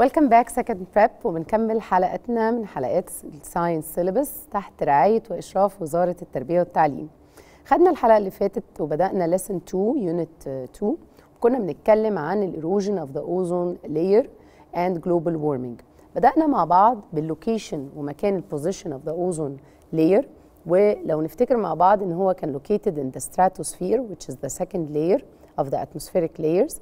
ويلكم باك سكند بريب، وبنكمل حلقتنا من حلقات الساينس سيلبس تحت رعايه واشراف وزاره التربيه والتعليم. خدنا الحلقه اللي فاتت وبدانا ليسن 2 يونت 2، كنا بنتكلم عن الايروجن اوف ذا اوزون لاير اند جلوبال وارمنج. بدانا مع بعض باللوكيشن ومكان البوزيشن اوف ذا اوزون لاير، ولو نفتكر مع بعض ان هو كان located in the stratosphere which is the second layer of the atmospheric layers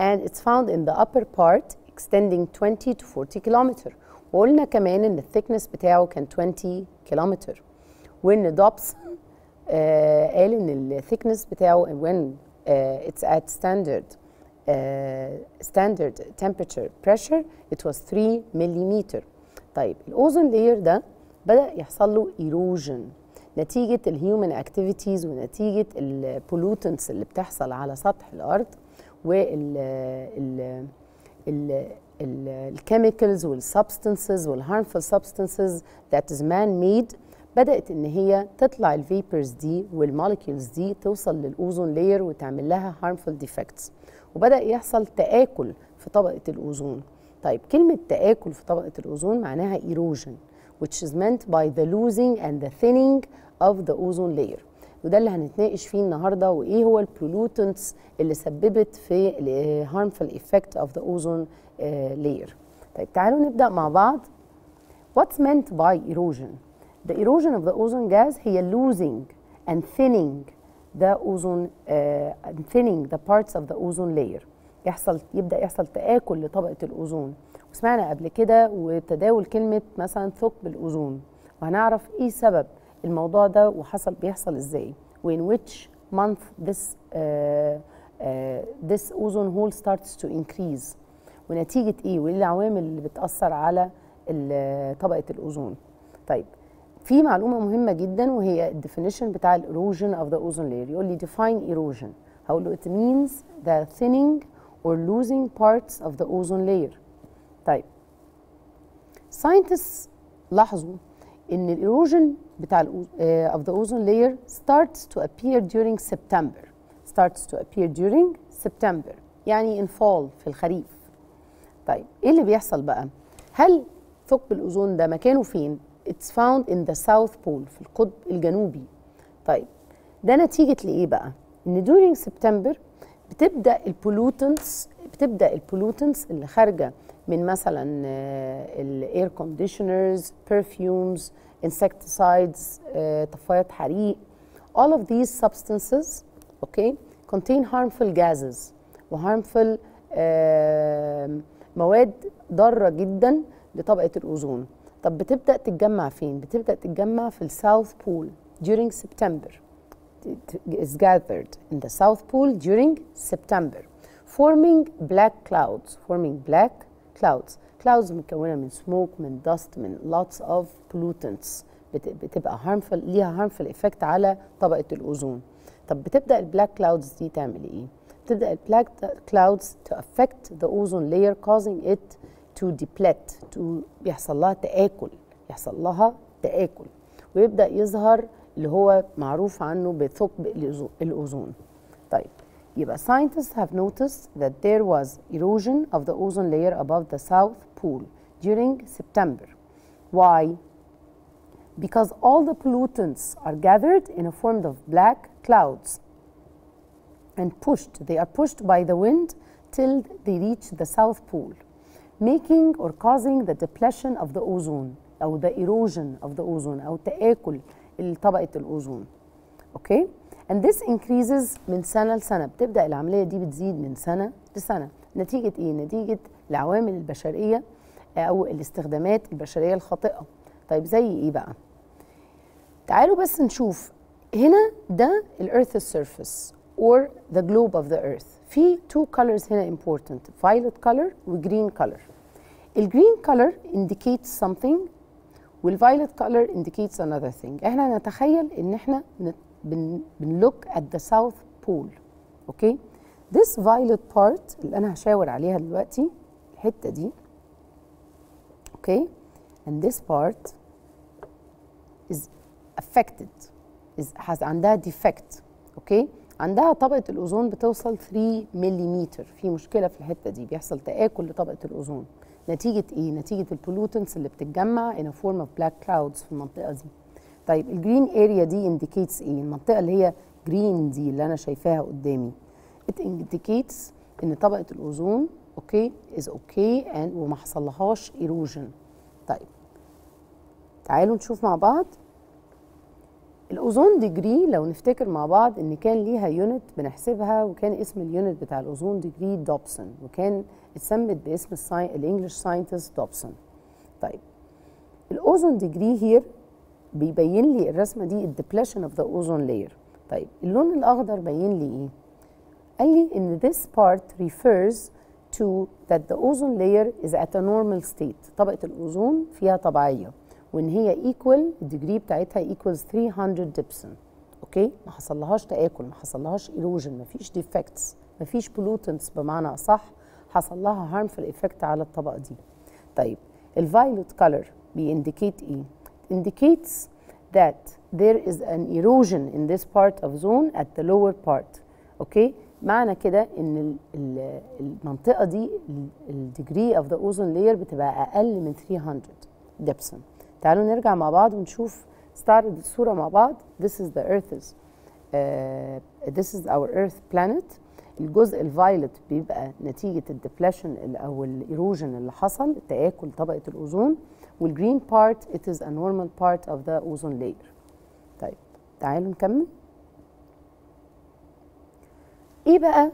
and it's found in the upper part extending 20 to 40 kilometer. وقلنا كمان ان الثيكنس بتاعه كان 20 كيلومتر، وان دوبسون قال ان الثيكنس بتاعه when it's at standard temperature pressure it was 3 millimeter. طيب الاوزون لاير ده بدأ يحصل له erosion نتيجة الهيومن اكتيفيتيز ونتيجة البولوتنتس اللي بتحصل على سطح الأرض وال الكيميكلز والسبستانسز والهارمفول سبستانسز ذات از مان ميد. بدأت إن هي تطلع الفيبرز دي والموليكيولز دي توصل للأوزون لاير وتعمل لها هارمفول ديفكتس، وبدأ يحصل تآكل في طبقة الأوزون. طيب كلمة تآكل في طبقة الأوزون معناها erosion which is meant by the losing and the thinning of the ozone layer، وده اللي هنتناقش فيه النهارده، وايه هو البولوتنتس اللي سببت في harmful effect of the ozone layer. طيب تعالوا نبدا مع بعض. What's meant by erosion? The erosion of the ozone gas هي losing and thinning the ozone thinning the parts of the ozone layer. يبدا يحصل تآكل لطبقة الأوزون، وسمعنا قبل كده وتداول كلمة مثلا ثقب الأوزون، وهنعرف ايه سبب الموضوع ده وحصل بيحصل ازاي. وin which month this ozone hole starts to increase، ونتيجة ايه وايه العوامل اللي بتأثر على طبقة الأوزون. طيب في معلومة مهمة جدا وهي الديفينيشن بتاع erosion of the ozone layer. يقول لي define erosion، هقول له it means the thinning or losing parts of the ozone layer. طيب scientists لاحظوا ان الايروجن بتاع of the ozone layer starts to appear during September يعني in fall في الخريف. طيب ايه اللي بيحصل بقى؟ هل ثقب الاوزون ده مكانه فين؟ it's found in the south pole في القطب الجنوبي. طيب ده نتيجة لإيه بقى؟ ان during September بتبدا البولوتنتس اللي خارجه من مثلا الاير كونديشنرز، برفيومز، انسكتسايدز، طفايات حريق. all of these substances okay contain harmful gases و harmful مواد ضاره جدا لطبقه الاوزون. طب بتبدا تتجمع فين؟ بتبدا تتجمع في الساوث بول during September. Is gathered in the South Pole during September forming black clouds. clouds مكونة من smoke، من dust، من lots of pollutants بتبقى harmful، ليها harmful effect على طبقة الأوزون. طب بتبدأ البلاك clouds دي تعمل إيه؟ بتبدأ البلاك clouds to affect the ozone layer causing it to deplete، يحصل لها تآكل ويبدأ يظهر اللي هو معروف عنه بثقب الأوزون. طيب يبقى scientists have noticed that there was erosion of the ozone layer above the south pole during September. Why? Because all the pollutants are gathered in a form of black clouds and pushed. They are pushed by the wind till they reach the south pole, making or causing the depletion of the ozone أو the erosion of the ozone أو تآكل لطبقة الأوزون. اوكي؟ and this increases من سنة لسنة، بتبدأ العملية دي بتزيد من سنة لسنة. نتيجة إيه؟ نتيجة العوامل البشرية أو الاستخدامات البشرية الخاطئة. طيب زي إيه بقى؟ تعالوا بس نشوف هنا ده الأرث سيرفيس or the globe of the earth. في two colors هنا important، violet color وgreen color. الجرين color indicates something والفايلت color indicates another thing. احنا نتخيل ان احنا بنلوك at the south pole. اوكي؟ this violet part اللي انا هشاور عليها دلوقتي الحته دي. اوكي؟ and this part is affected has عندها defect. اوكي؟ عندها طبقه الاوزون بتوصل 3 ملم، في مشكله في الحته دي، بيحصل تآكل لطبقه الاوزون. نتيجه ايه؟ نتيجه البولوتنتس اللي بتتجمع in a form of black clouds في المنطقه دي. طيب الجرين اريا دي انديكيتس ايه؟ المنطقه اللي هي جرين دي اللي انا شايفاها قدامي. It indicates ان طبقه الاوزون اوكي is اوكي and وما حصلهاش ايروجن. طيب تعالوا نشوف مع بعض الاوزون ديجري. لو نفتكر مع بعض ان كان ليها يونت بنحسبها، وكان اسم اليونت بتاع الاوزون ديجري دوبسون، وكان اتسمت باسم الانجليش ساينتست دوبسون. طيب الاوزون ديجري هير بيبين لي الرسمه دي الديبليشن اوف ذا اوزون لاير. طيب اللون الاخضر بين لي ايه؟ قال لي ان this part refers to that the ozone layer is at a normal state. طبقه الاوزون فيها طبيعيه، وان هي ايكوال الديجري بتاعتها ايكوالز 300 دوبسون. اوكي ما حصلهاش تاكل، ما حصلهاش ايروجن، ما فيش ديفكتس، ما فيش بولوتنتس بمعنى صح حصل لها هارمفل افكت على الطبقه دي. طيب الفايلوت كلر بينديكيت ايه؟ indicates that there is an erosion in this part of zone at the lower part. اوكي معنى كده ان المنطقه دي الديجري اوف ذا اوزون لاير بتبقى اقل من 300 دوبسون. تعالوا نرجع مع بعض ونشوف نستعرض الصورة مع بعض. This is the Earth's this is our Earth planet. الجزء الفايلت بيبقى نتيجة الديبليشن أو الإيروجن اللي حصل، تآكل طبقة الأوزون، والجرين part it is a normal part of the ozone layer. طيب تعالوا نكمل. إيه بقى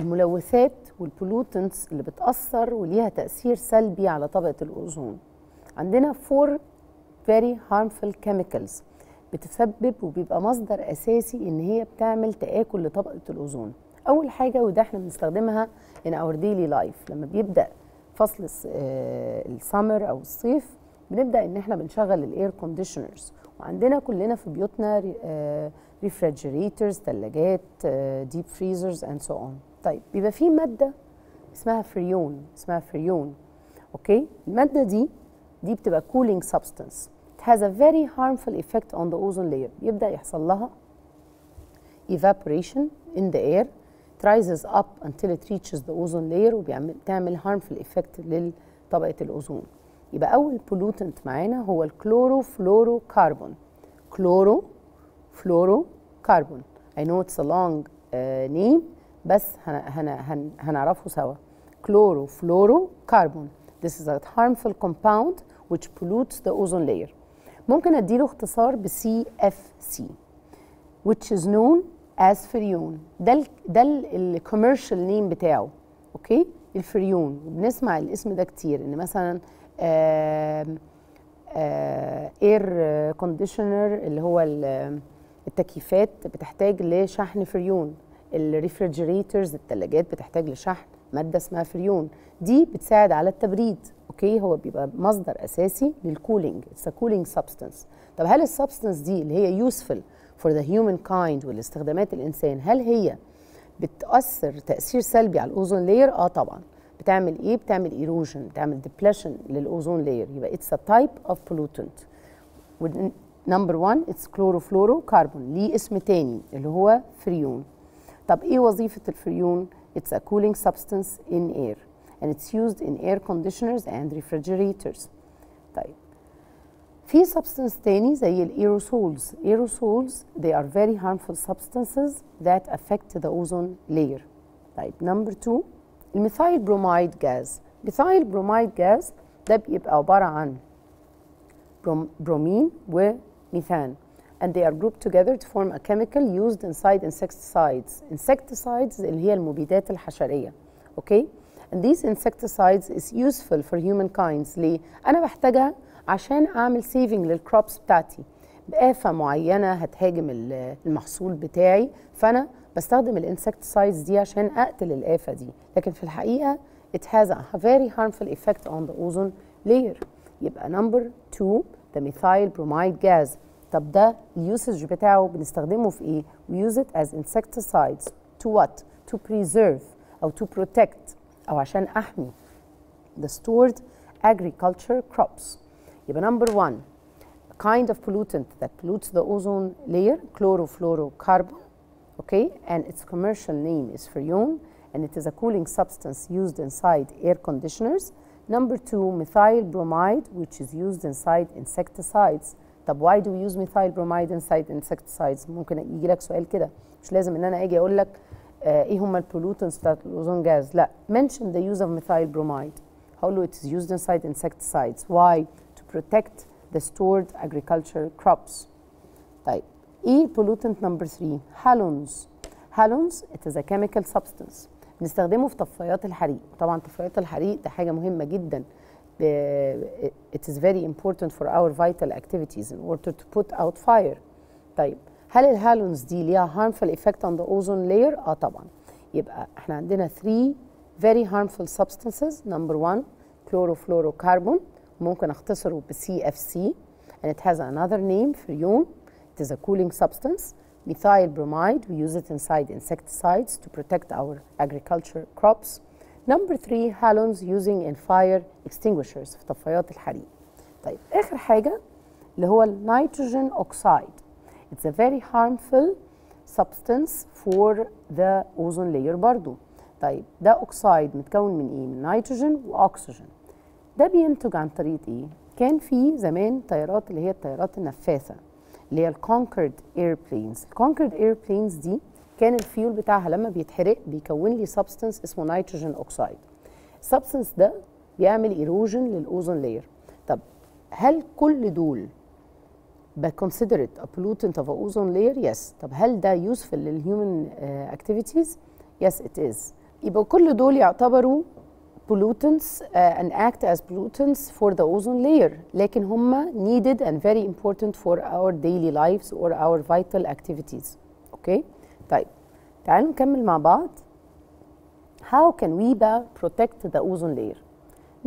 الملوثات والبولوتنتس اللي بتأثر وليها تأثير سلبي على طبقة الأوزون؟ عندنا 4 very harmful chemicals بتسبب وبيبقى مصدر اساسي ان هي بتعمل تآكل لطبقه الاوزون. اول حاجه وده احنا بنستخدمها in our daily life، لما بيبدا فصل السمر او الصيف بنبدا ان احنا بنشغل الاير كونديشنرز، وعندنا كلنا في بيوتنا ريفريجريترز، ثلاجات، ديب فريزرز اند سو اون. طيب بيبقى في ماده اسمها فريون، اوكي الماده دي بتبقى cooling substance. It has a very harmful effect on the ozone layer. يبدأ يحصل لها evaporation in the air. It rises up until it reaches the ozone layer وبتعمل harmful effect لطبقة الأوزون. يبقى أول pollutant معانا هو الكلوروفلوروكربون. كلوروفلوروكربون. I know it's a long name بس هنعرفه سوا. كلوروفلوروكربون. This is a harmful compound which pollutes the ozone layer. ممكن اديله اختصار ب CFC which is known as فريون. ده الكوميرشال نيم بتاعه. اوكي الفريون بنسمع الاسم ده كتير، ان مثلا اير كونديشنر اللي هو التكييفات بتحتاج لشحن فريون، الريفريجريترز الثلاجات بتحتاج لشحن ماده اسمها فريون، دي بتساعد على التبريد. اوكي هو بيبقى مصدر اساسي للكولينج، اتس كولينج سبستانس. طب هل السبستانس دي اللي هي يوسفل فور ذا هيومن كايند والاستخدامات الانسان، هل هي بتاثر تاثير سلبي على الاوزون لاير؟ اه طبعا. بتعمل ايه؟ بتعمل ايروجن، بتعمل ديبليشن للاوزون لاير. يبقى اتس ا تايب اوف بولوتنت. نمبر 1 اتس كلوروفلوروكربون، ليه اسم تاني اللي هو فريون. طب ايه وظيفه الفريون؟ It's a cooling substance in air and it's used in air conditioners and refrigerators. طيب في substance تاني زي الإيروسولز. they are very harmful substances that affect the ozone layer. طيب number 2 الميثايل برومايد جاز. الميثايل برومايد جاز ده بيبقى عبارة عن برومين وميثان. And they are grouped together to form a chemical used inside insecticides. Insecticides اللي هي المبيدات الحشرية. Okay? And these insecticides is useful for humankind. ليه؟ أنا بحتاجها عشان أعمل saving للكروبس بتاعتي. بآفة معينة هتهاجم المحصول بتاعي، فأنا بستخدم الانسكتسايدز دي عشان أقتل الآفة دي. لكن في الحقيقة it has a very harmful effect on the ozone layer. يبقى number 2 the methyl bromide gas. طب ده اليوسج بتاعه بنستخدمه في ايه؟ We use it as insecticides to what? To preserve أو to protect أو عشان أحمي the stored agriculture crops. يبقى number 1 kind of pollutant that pollutes the ozone layer chlorofluorocarbon. Okay, and its commercial name is Freon and it is a cooling substance used inside air conditioners. Number two, methyl bromide, which is used inside insecticides. طب why do we use methyl bromide inside insecticides؟ ممكن يجي لك سؤال كده، مش لازم ان انا اجي اقول لك ايه هم البولوتنس بتاعت الاوزون جاز، لا، mention the use of methyl bromide. هقول له it is used inside insecticides. Why? To protect the stored agriculture crops. طيب ايه pollutant number 3؟ halons. halons it is a chemical substance. بنستخدمه في طفايات الحريق، طبعا طفايات الحريق ده حاجه مهمه جدا. It is very important for our vital activities in order to put out fire. طيب هل الهالونز دي ليها harmful effect on the ozone layer؟ اه طبعا. يبقى احنا عندنا 3 very harmful substances. Number 1 chlorofluorocarbon، ممكن اختصره ب CFC and it has another name Freon. It is a cooling substance. Methyl bromide, we use it inside insecticides to protect our agriculture crops. Number 3 halons using in fire extinguishers في طفايات الحريق. طيب آخر حاجة اللي هو النيتروجين أوكسايد. It's a very harmful substance for the ozone layer برضو. طيب ده أوكسايد متكون من إيه؟ من نيتروجين وأكسجين. ده بينتج عن طريق إيه؟ كان في زمان طيارات اللي هي الطيارات النفاثة اللي هي الكونكورد ايربلينز. الكونكورد ايربلينز دي كان الفيول بتاعها لما بيتحرق بيكون لي سبستنس اسمه نيتروجين اوكسايد. السبستنس ده بيعمل ايروجن للاوزون لاير. طب هل كل دول بكونسيدرت ا بولوتنت اوف اوزون لاير؟ يس. طب هل ده يوسفل للهيومن اكتيفيتيز؟ يس ات از. يبقى كل دول يعتبروا pollutants and act as pollutants for the ozone layer. لكن هم needed and very important for our daily lives or our vital activities. Okay. طيب تعالوا نكمل مع بعض. How can we protect the ozone layer؟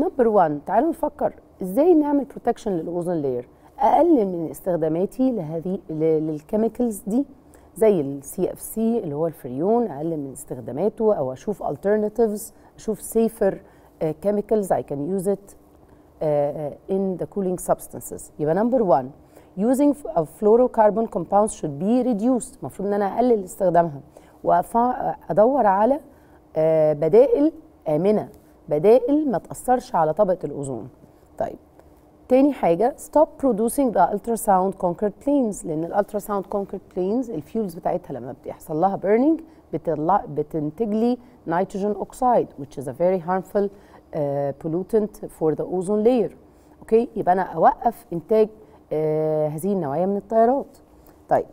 Number one، تعالوا نفكر ازاي نعمل protection للأوزون layer. أقلل من استخداماتي لهذه للكيميكلز دي زي ال CFC اللي هو الفريون، أقلل من استخداماته أو أشوف alternatives، أشوف safer chemicals I can use it in the cooling substances. يبقى number one using of fluorocarbon compounds should be reduced. المفروض ان انا اقلل استخدامها وادور على بدائل آمنة، بدائل ما تأثرش على طبقة الأوزون. طيب تاني حاجة stop producing the ultrasound concrete planes، لأن الالتراساوند كونكريت بلينز الفيولز بتاعتها لما بيحصل لها burning بتنتج لي نيتروجين اوكسايد which is a very harmful pollutant for the ozone layer. اوكي يبقى انا اوقف انتاج هذه النوعية من الطيارات. طيب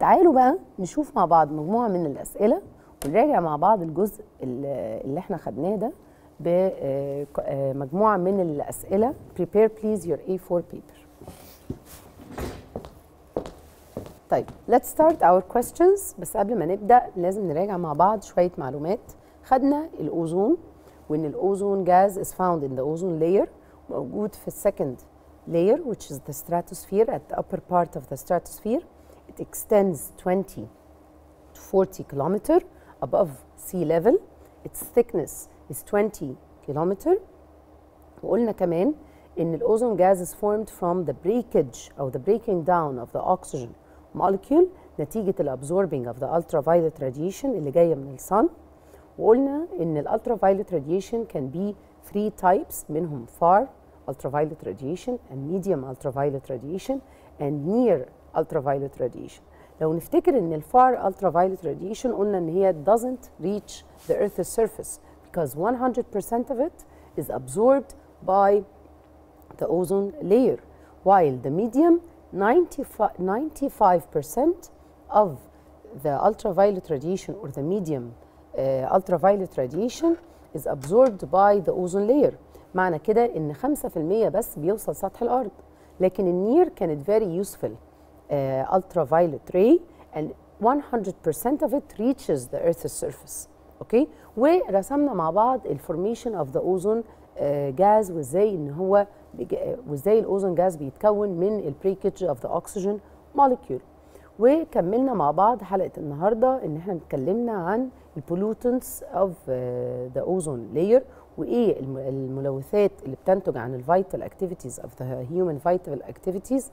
تعالوا بقى نشوف مع بعض مجموعة من الأسئلة ونراجع مع بعض الجزء اللي احنا خدناه ده بمجموعة من الأسئلة. prepare please your A4 paper. طيب let's start our questions. بس قبل ما نبدأ لازم نراجع مع بعض شوية معلومات. خدنا الأوزون وإن الأوزون جاز is found in the ozone layer، موجود في السكند layer which is the stratosphere. At the upper part of the stratosphere it extends 20 to 40 kilometers above sea level. Its thickness is 20 kilometers. وقلنا كمان ان الاوزون gas is formed from the breakage or the breaking down of the oxygen molecule نتيجة الabsorbing of the ultraviolet radiation اللي جاية من الصن. وقلنا ان الالترافايولت radiation can be 3 types منهم far ultraviolet radiation and medium ultraviolet radiation and near ultraviolet radiation. لو نفتكر ان الفار ultraviolet radiation قلنا ان هي doesn't reach the earth's surface because 100% of it is absorbed by the ozone layer, while the medium 95% of the ultraviolet radiation or the medium ultraviolet radiation is absorbed by the ozone layer. معنى كده ان 5% بس بيوصل سطح الارض، لكن النير كانت very useful ultraviolet ray and 100% of it reaches the earth's surface. اوكي ورسمنا مع بعض الفورميشن اوف ذا اوزون جاز وازاي ان هو وازاي الاوزون جاز بيتكون من البريكج اوف ذا اوكسجين موليكيول. وكملنا مع بعض حلقه النهارده ان احنا اتكلمنا عن البولوتنتس اوف ذا اوزون لاير وايه الملوثات اللي بتنتج عن الفيتال اكتيفيتيز اوف ذا هيومن فيتال اكتيفيتيز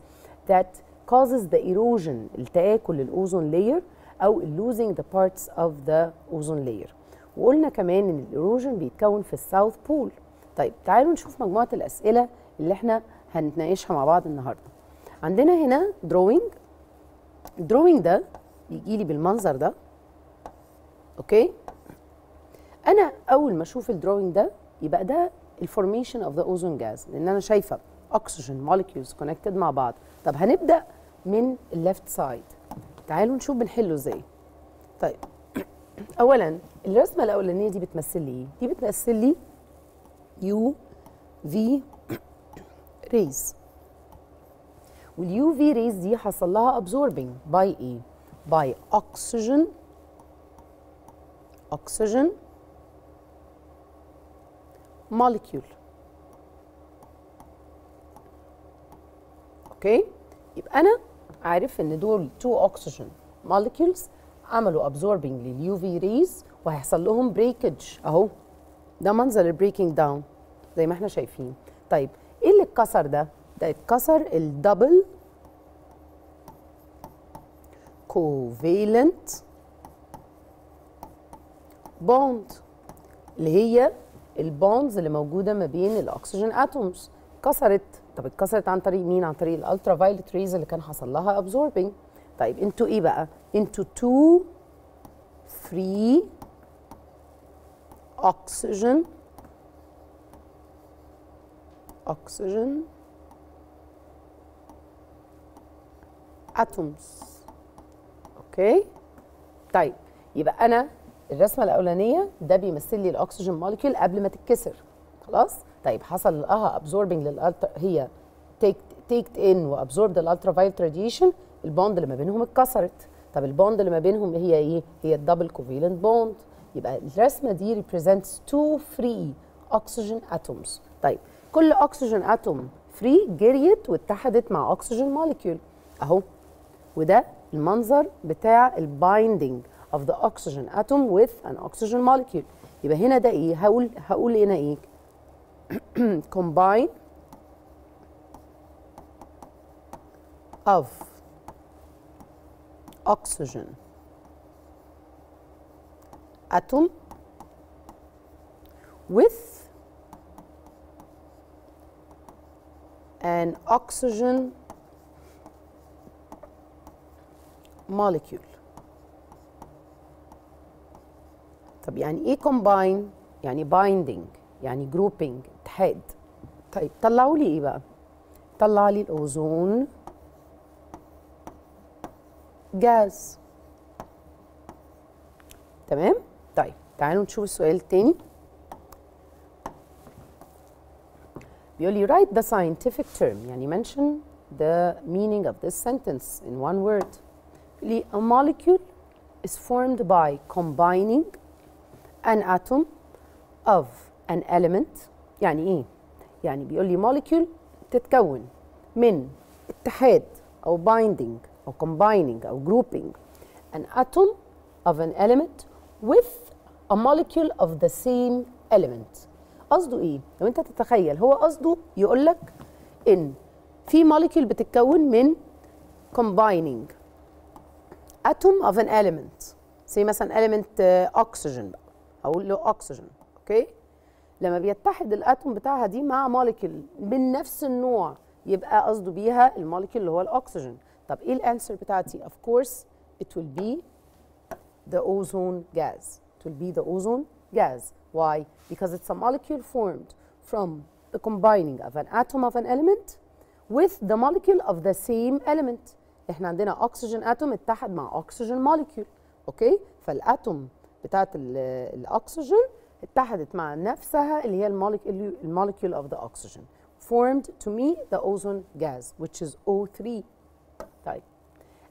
ذات كوزز ذا ايروجن، التآكل للاوزون لاير او اللوزنج ذا بارتس اوف ذا اوزون لاير. وقلنا كمان ان الايروجن بيتكون في الساوث بول. طيب تعالوا نشوف مجموعة الأسئلة اللي احنا هنتناقشها مع بعض النهاردة. عندنا هنا drawing. الدروينج ده يجي لي بالمنظر ده. اوكي، انا اول ما اشوف الدروينج ده يبقى ده الفورميشن اوف ذا اوزون جاز، لان انا شايفه اكسجين موليكيولز كونكتد مع بعض. طب هنبدا من الليفت سايد، تعالوا نشوف بنحله ازاي. طيب اولا الرسمه الاولانيه دي بتمثل لي ايه؟ دي بتمثل لي يو في ريز، واليو في ريز دي حصل لها absorbing by ايه؟ by oxygen molecule. اوكي، يبقى انا عارف ان دول 2 oxygen molecules عملوا absorbing لليو في ريز وهيحصل لهم breakage. اهو ده منظر البريكنج داون زي ما احنا شايفين. طيب ايه اللي اتكسر ده؟ ده اتكسر الدبل كوفالنت بوند، اللي هي البوندز اللي موجوده ما بين الاكسجين اتومز، اتكسرت. طب اتكسرت عن طريق مين؟ عن طريق الالترا فايلت ريز اللي كان حصل لها ابزوربنج. طيب انتوا ايه بقى؟ انتوا 2 فري اكسجين اتومز. اوكي، طيب يبقى انا الرسمه الاولانيه ده بيمثل لي الاكسجين موليكيول قبل ما تتكسر، خلاص. طيب حصل لها ابزوربنج للالترا، هي تيكت ان وابزوربد الالترا فايلت راديشن، البوند اللي ما بينهم اتكسرت. طب البوند اللي ما بينهم هي ايه؟ هي الدبل كوفالنت بوند. يبقى الرسمه دي ريبريزنتس 2 فري اكسجين اتومز. طيب كل اكسجين اتوم فري جريت واتحدت مع اكسجين موليكيول اهو، وده المنظر بتاع البايندينج اوف ذا اوكسجين اتوم وذ ان اوكسجين موليكيول. يبقى هنا ده ايه؟ هقول هنا ايه؟ combine of oxygen atom with an oxygen molecule. طب يعني ايه combine؟ يعني binding، يعني grouping، اتحاد. طيب طلعوا لي ايه بقى؟ طلع لي الاوزون جاز. تمام؟ طيب تعالوا نشوف السؤال التاني. بيقول لي write the scientific term، يعني mention the meaning of this sentence in one word. A molecule is formed by combining an atom of an element. يعني ايه؟ يعني بيقول لي molecule تتكون من اتحاد او binding او combining او grouping an atom of an element with a molecule of the same element. قصده ايه؟ لو انت تتخيل، هو قصده يقول لك ان في molecule بتتكون من combining atom of an element، زي مثلا element oxygen بقى، اقول له oxygen. اوكي، لما بيتحد الاتوم بتاعها دي مع موليكيول من نفس النوع يبقى قصده بيها الموليكيول اللي هو الاكسجين. طب ايه الانسر بتاعتي؟ of course it will be the ozone gas. It will be the ozone gas. Why? Because it's a molecule formed from the combining of an atom of an element with the molecule of the same element. احنا عندنا اكسجين اتوم اتحد مع اكسجين موليكيول، اوكي؟ فالاتوم بتاعت الاكسجين اتحدت مع نفسها اللي هي الموليكيول اوف ذا اكسجين. formed to me the ozone gas which is O3. طيب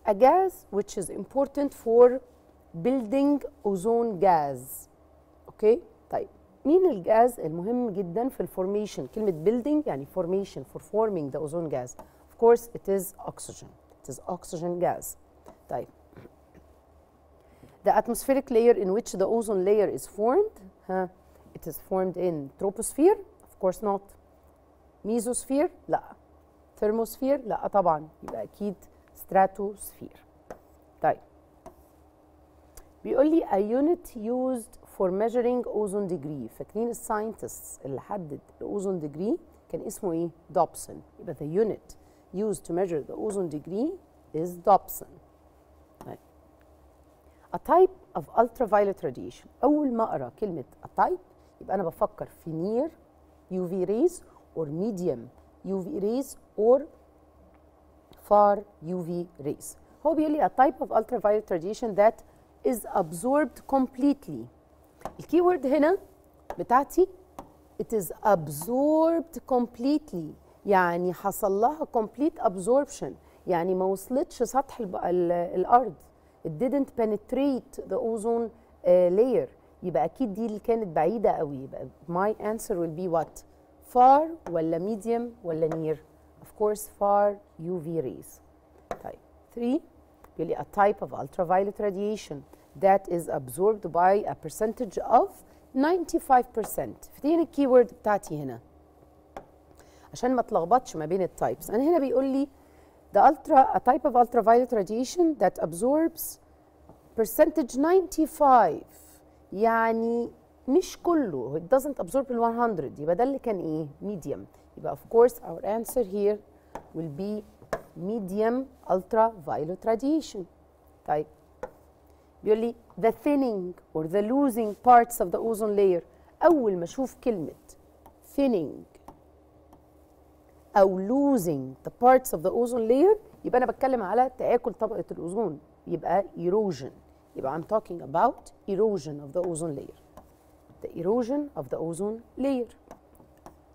a gas which is important for building ozone gas. اوكي؟ طيب مين الجاز المهم جدا في الفورميشن؟ كلمة building يعني formation for forming the ozone gas. Of course it is oxygen. Is oxygen gas. طيب the atmospheric layer in which the ozone layer is formed. ها it is formed in troposphere. Of course not. mesosphere لا. thermosphere لا طبعا، يبقى اكيد stratosphere. طيب بيقول لي a unit used for measuring ozone degree. فاكرين الساينتست اللي حدد الاوزون ديجري كان اسمه ايه؟ دوبسون. يبقى the unit used to measure the ozone degree is Dobson. طيب. A type of ultraviolet radiation. أول ما أقرأ كلمة a type يبقى أنا بفكر في near UV rays or medium UV rays or far UV rays. هو بيقول لي a type of ultraviolet radiation that is absorbed completely. الكي وورد هنا بتاعتي it is absorbed completely. يعني حصل لها complete absorption. يعني ما وصلتش سطح الأرض. It didn't penetrate the ozone layer. يبقى أكيد دي اللي كانت بعيدة قوي. يبقى my answer will be what? far ولا medium ولا near? Of course far UV rays. طيب 3 بيقول لي a type of ultraviolet radiation that is absorbed by a percentage of 95%. فتين الكي وورد بتاعتي هنا عشان ما تلخبطش ما بين التايبس. أنا هنا بيقول لي a type of ultraviolet radiation that absorbs percentage 95. يعني مش كله. It doesn't absorb ال 100. يبقى ده اللي كان ايه؟ medium. يبقى of course our answer here will be medium ultraviolet radiation. طيب بيقول لي the thinning or the losing parts of the ozone layer. أول ما أشوف كلمة thinning أو losing the parts of the ozone layer يبقى أنا بتكلم على تآكل طبقة الأوزون. يبقى erosion. يبقى I'm talking about erosion of the ozone layer. The erosion of the ozone layer.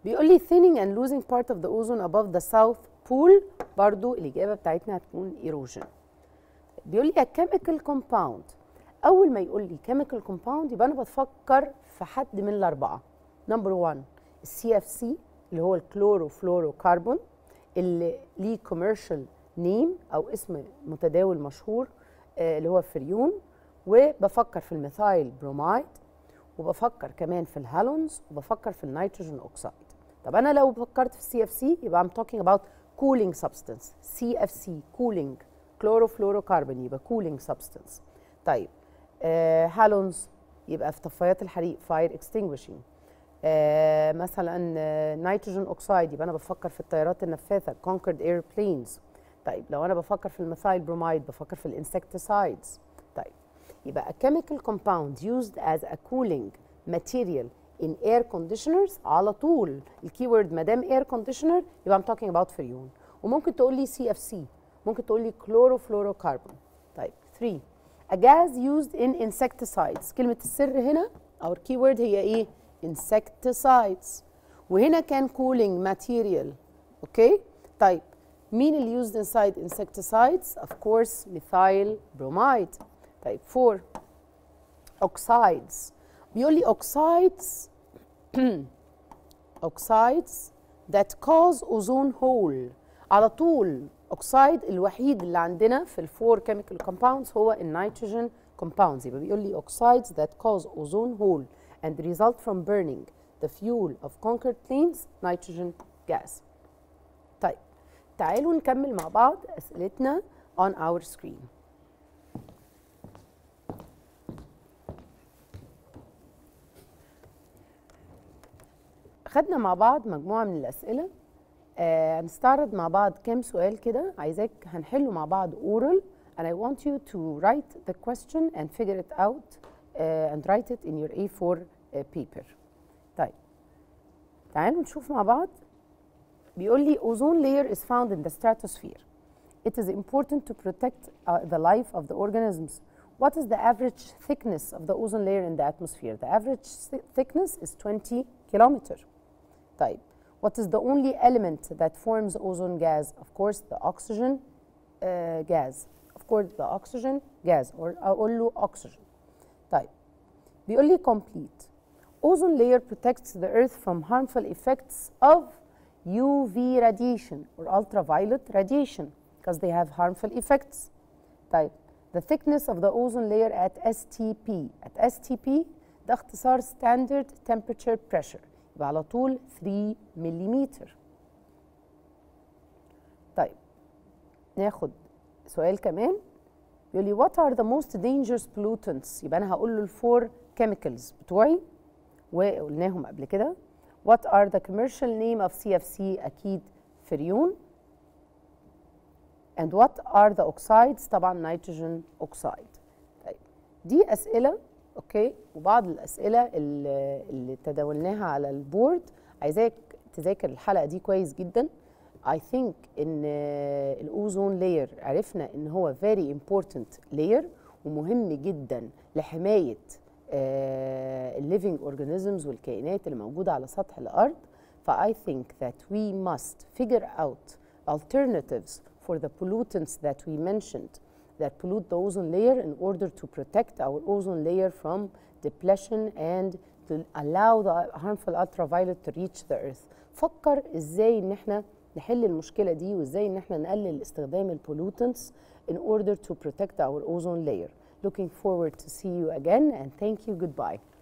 بيقول لي thinning and losing part of the ozone above the south pole. برضو الإجابة بتاعتنا هتكون erosion. بيقول لي a chemical compound. أول ما يقول لي chemical compound يبقى أنا بتفكر في حد من الأربعة. Number one CFC اللي هو الكلوروفلوروكاربون اللي ليه كوميرشال نيم او اسم متداول مشهور اللي هو فريون. وبفكر في الميثايل برومايد وبفكر كمان في الهالونز وبفكر في النيتروجين اوكسايد. طب انا لو فكرت في سي اف سي يبقى I'm talking about cooling substance. سي اف سي cooling كلوروفلوروكاربون يبقى cooling substance. طيب هالونز يبقى في طفايات الحريق fire extinguishing. مثلا نيتروجين اوكسايد يبقى انا بفكر في الطيارات النفاثه كونكورد اير بلينز. طيب لو انا بفكر في الميثايل برومايد بفكر في الانسكتسايدز. طيب يبقى a chemical compound used as a cooling material in air conditioners. على طول الكيورد ما دام air conditioner يبقى I'm talking about فريون. وممكن تقول لي CFC ممكن تقول لي كلوروفلوروكربون. طيب 3 a gas used in insecticides. كلمه السر هنا او الكيورد هي ايه؟ insecticides. وهنا كان cooling material. اوكي طيب مين اللي used inside insecticides؟ of course methyl bromide. طيب 4 oxides. بيقول لي oxides oxides that cause ozone hole. على طول oxide الوحيد اللي عندنا في الفور chemical compounds هو النيتروجين compounds. يبقى بيقول لي oxides that cause ozone hole and result from burning the fuel of Concorde planes nitrogen gas. طيب تعالوا نكمل مع بعض أسئلتنا on our screen. خدنا مع بعض مجموعة من الأسئلة. هنستعرض مع بعض كام سؤال كده عايزاك هنحله مع بعض oral and I want you to write the question and figure it out. And write it in your A4 paper. طيب تعالوا نشوف مع بعض. بيقول لي ozone layer is found in the stratosphere. It is important to protect the life of the organisms. What is the average thickness of the ozone layer in the atmosphere? The average thickness is 20 kilometer. طيب what is the only element that forms ozone gas? Of course the oxygen gas. Of course the oxygen gas or أقول له oxygen. طيب بيقول لي complete ozone layer protects the earth from harmful effects of UV radiation or ultraviolet radiation because they have harmful effects. طيب the thickness of the ozone layer at STP. at STP ده اختصار standard temperature pressure. يبقى على طول 3 ملم. طيب ناخد سؤال كمان. يقول لي what are the most dangerous pollutants؟ يبقى أنا هقول له الفور chemicals بتوعي وقلناهم قبل كده. What are the commercial name of CFC؟ أكيد فريون. And what are the oxides؟ طبعا نيتروجين اوكسايد. طيب دي أسئلة أوكي، وبعض الأسئلة اللي تداولناها على البورد. عايزاك تذاكر الحلقة دي كويس جدا. I think إن الأوزون لاير عرفنا إن هو very important layer ومهم جدا لحماية الليفينج اورجانيزمز والكائنات اللي موجودة على سطح الأرض. فI think that we must figure out alternatives for the pollutants that we mentioned that pollute the ozone layer in order to protect our ozone layer from depletion and to allow the harmful ultraviolet to reach the earth. فكر ازاي ان احنا نحل المشكلة دي وازاي ان احنا نقلل استخدام البولوتنتس in order to protect our ozone layer. Looking forward to see you again and thank you. Goodbye.